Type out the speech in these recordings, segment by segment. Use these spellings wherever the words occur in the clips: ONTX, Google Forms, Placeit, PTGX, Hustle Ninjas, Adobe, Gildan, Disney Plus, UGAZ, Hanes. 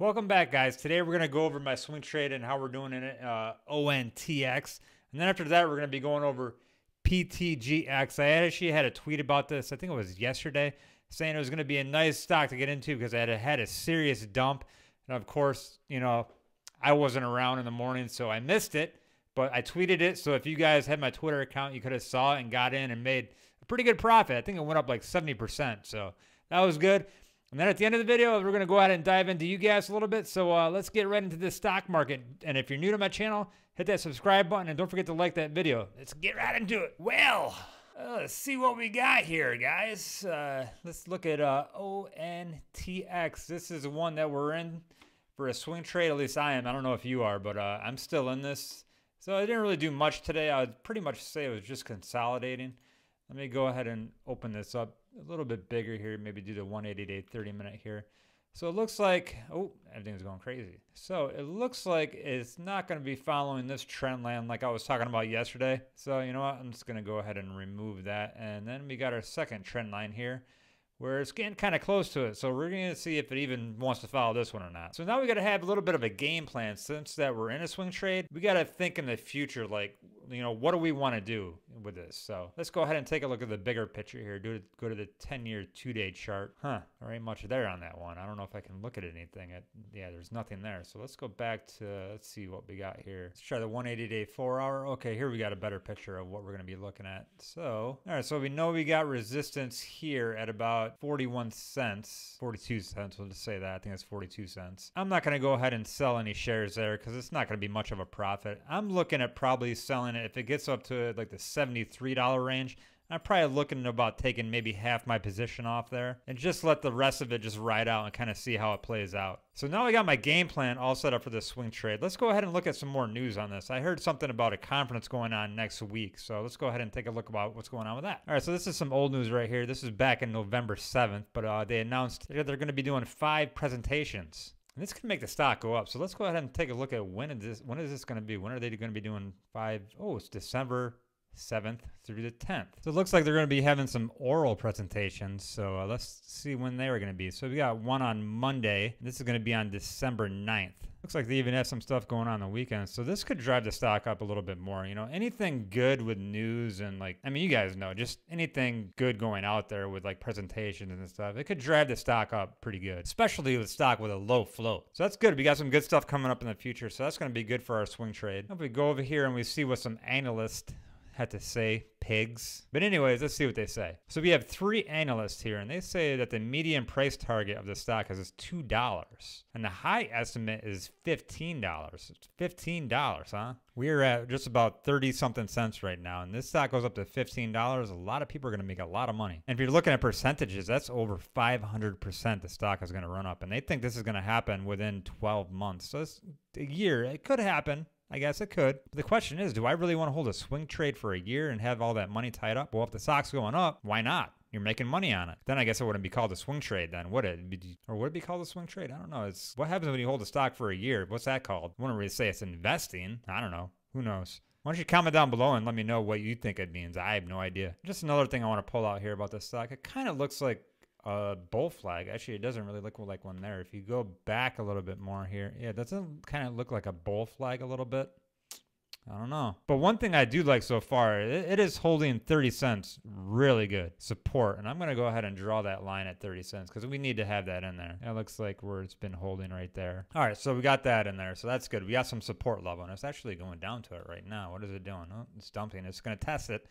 Welcome back, guys. Today we're going to go over my swing trade and how we're doing in ONTX. And then after that, we're going to be going over PTGX. I actually had a tweet about this, I think it was yesterday, saying it was going to be a nice stock to get into because I had a serious dump. And of course, you know, I wasn't around in the morning, so I missed it, but I tweeted it. So if you guys had my Twitter account, you could have saw it and got in and made a pretty good profit. I think it went up like 70%. So that was good. And then at the end of the video, we're going to go ahead and dive into UGAZ a little bit. So let's get right into this stock market. And if you're new to my channel, hit that subscribe button and don't forget to like that video. Let's get right into it. Well, let's see what we got here, guys. Let's look at ONTX. This is the one that we're in for a swing trade. At least I am. I don't know if you are, but I'm still in this. So I didn't really do much today. I would pretty much say it was just consolidating. Let me go ahead and open this up a little bit bigger here, maybe do the 180-day 30-minute here. So it looks like, oh, everything's going crazy. So it looks like it's not going to be following this trend line like I was talking about yesterday. So you know what? I'm just going to go ahead and remove that. And then we got our second trend line here where it's getting kind of close to it. So we're going to see if it even wants to follow this one or not. So now we got to have a little bit of a game plan. Since that we're in a swing trade, we got to think in the future, like, you know, what do we want to do with this? So let's go ahead and take a look at the bigger picture here. Go to the 10-year, 2-day chart. Huh, there ain't much there on that one. I don't know if I can look at anything. Yeah, there's nothing there. So let's go back to, let's see what we got here. Let's try the 180-day 4-hour. Okay, here we got a better picture of what we're going to be looking at. So, all right, so we know we got resistance here at about 41 cents, 42 cents, we'll just say that. I think it's 42 cents. I'm not going to go ahead and sell any shares there because it's not going to be much of a profit. I'm looking at probably selling it. If it gets up to like the $73 range, I'm probably looking about taking maybe half my position off there and just let the rest of it just ride out and kind of see how it plays out. So now I got my game plan all set up for this swing trade. Let's go ahead and look at some more news on this. I heard something about a conference going on next week. So let's go ahead and take a look about what's going on with that. All right, so this is some old news right here. This is back in November 7th, but they announced that they're going to be doing 5 presentations. And this can make the stock go up. So let's go ahead and take a look at when is this going to be? When are they going to be doing 5? Oh, it's December 7th through the 10th. So it looks like they're going to be having some oral presentations. So let's see when they are going to be. So we got one on Monday. This is going to be on December 9th. Looks like they even have some stuff going on the weekend. So this could drive the stock up a little bit more. You know, anything good with news and like, I mean, you guys know, just anything good going out there with like presentations and stuff, it could drive the stock up pretty good, especially with stock with a low float. So that's good. We got some good stuff coming up in the future. So that's going to be good for our swing trade. If we go over here and we see what some analysts had to say, pigs. But anyways, let's see what they say. So we have 3 analysts here, and they say that the median price target of the stock is $2, and the high estimate is $15. It's $15, huh? We're at just about 30-something cents right now, and this stock goes up to $15. A lot of people are going to make a lot of money. And if you're looking at percentages, that's over 500% the stock is going to run up, and they think this is going to happen within 12 months. So it's a year. It could happen. I guess it could. But the question is, do I really want to hold a swing trade for a year and have all that money tied up? Well, if the stock's going up, why not? You're making money on it. Then I guess it wouldn't be called a swing trade then, would it? Or would it be called a swing trade? I don't know. It's what happens when you hold a stock for a year. What's that called? I wouldn't really say it's investing. I don't know. Who knows? Why don't you comment down below and let me know what you think it means. I have no idea. Just another thing I want to pull out here about this stock. It kind of looks like a bull flag. Actually, it doesn't really look like one there. If you go back a little bit more here, yeah, it doesn't kind of look like a bull flag a little bit. I don't know. But one thing I do like so far, it is holding 30 cents really good support. And I'm going to go ahead and draw that line at 30 cents because we need to have that in there. It looks like where it's been holding right there. All right, so we got that in there. So that's good. We got some support level, and it's actually going down to it right now. What is it doing? Oh, it's dumping. It's going to test it.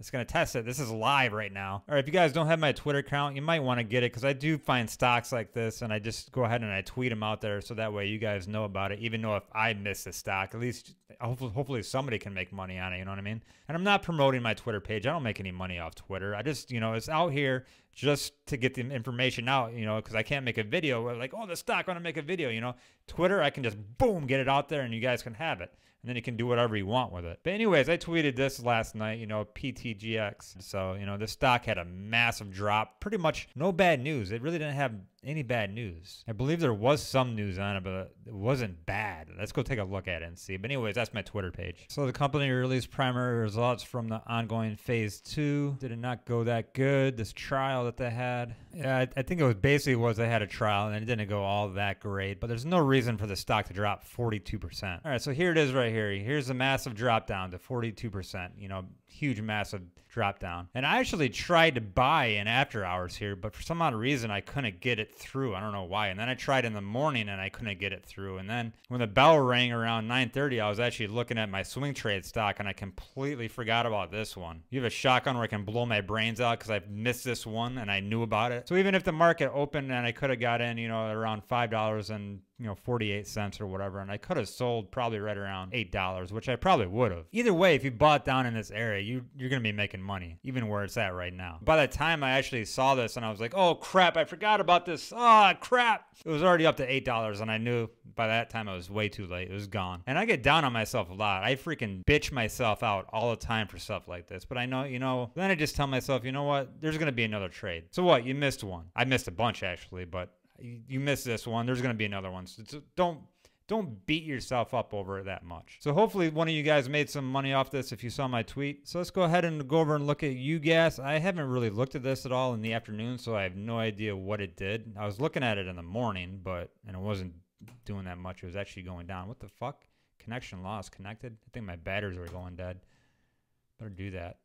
It's going to test it. This is live right now. All right, if you guys don't have my Twitter account, you might want to get it because I do find stocks like this, and I just go ahead and I tweet them out there so that way you guys know about it, even though if I miss a stock, at least hopefully somebody can make money on it, you know what I mean? And I'm not promoting my Twitter page. I don't make any money off Twitter. I just, you know, it's out here just to get the information out, you know, because I can't make a video where like, oh, the stock, I want to make a video, you know. Twitter, I can just, boom, get it out there, and you guys can have it. And then you can do whatever you want with it. But anyways, I tweeted this last night, you know, PTGX. So, you know, this stock had a massive drop. Pretty much no bad news. It really didn't have any bad news. I believe there was some news on it, but it wasn't bad. Let's go take a look at it and see. But anyways, that's my Twitter page. So the company released primary results from the ongoing phase 2. Did it not go that good? This trial that they had. Yeah, I think it was basically they had a trial and it didn't go all that great, but there's no reason for the stock to drop 42%. All right, so here it is right here. Here's a massive drop down to 42%, you know, huge, massive drop down. And I actually tried to buy in after hours here, but for some odd reason, I couldn't get it through. I don't know why. And then I tried in the morning and I couldn't get it through. And then when the bell rang around 9:30, I was actually looking at my swing trade stock and I completely forgot about this one. You have a shotgun where I can blow my brains out because I've missed this one and I knew about it. So even if the market opened and I could have got in, you know, around $5 and, you know, 48 cents or whatever, and I could have sold probably right around $8, which I probably would have. Either way, if you bought down in this area, you're going to be making money, even where it's at right now. By the time I actually saw this and I was like, oh crap, I forgot about this. Oh crap. It was already up to $8 and I knew by that time it was way too late. It was gone. And I get down on myself a lot. I freaking bitch myself out all the time for stuff like this. But I know, you know, then I just tell myself, you know what? There's going to be another trade. So what? You missed one. I missed a bunch actually, but you missed this one. There's going to be another one. So don't beat yourself up over it that much. So hopefully one of you guys made some money off this if you saw my tweet. So let's go ahead and go over and look at UGAZ. I haven't really looked at this at all in the afternoon, so I have no idea what it did. I was looking at it in the morning, and it wasn't doing that much. It was actually going down. What the fuck? Connection lost. Connected? I think my batteries were going dead. Better do that.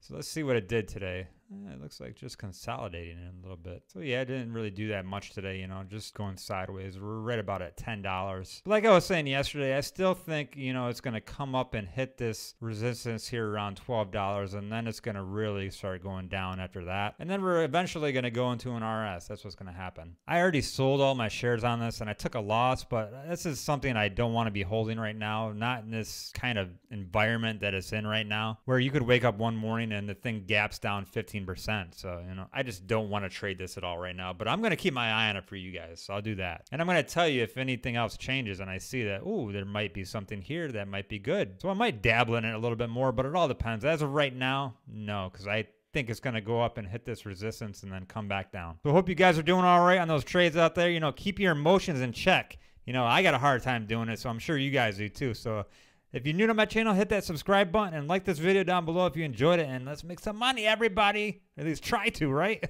So let's see what it did today. It looks like just consolidating it a little bit. So yeah, it didn't really do that much today, you know, just going sideways. We're right about at $10. But like I was saying yesterday, I still think, you know, it's going to come up and hit this resistance here around $12, and then it's going to really start going down after that. And then we're eventually going to go into an RS. That's what's going to happen. I already sold all my shares on this, and I took a loss, but this is something I don't want to be holding right now, not in this kind of environment that it's in right now, where you could wake up one morning and the thing gaps down 15%. So, you know, I just don't want to trade this at all right now, but I'm going to keep my eye on it for you guys. So I'll do that. And I'm going to tell you if anything else changes and I see that, ooh, there might be something here that might be good. So I might dabble in it a little bit more, but it all depends. As of right now, no, because I think it's going to go up and hit this resistance and then come back down. So I hope you guys are doing all right on those trades out there. You know, keep your emotions in check. You know, I got a hard time doing it, so I'm sure you guys do too. So if you're new to my channel, hit that subscribe button and like this video down below if you enjoyed it. And let's make some money, everybody. At least try to, right?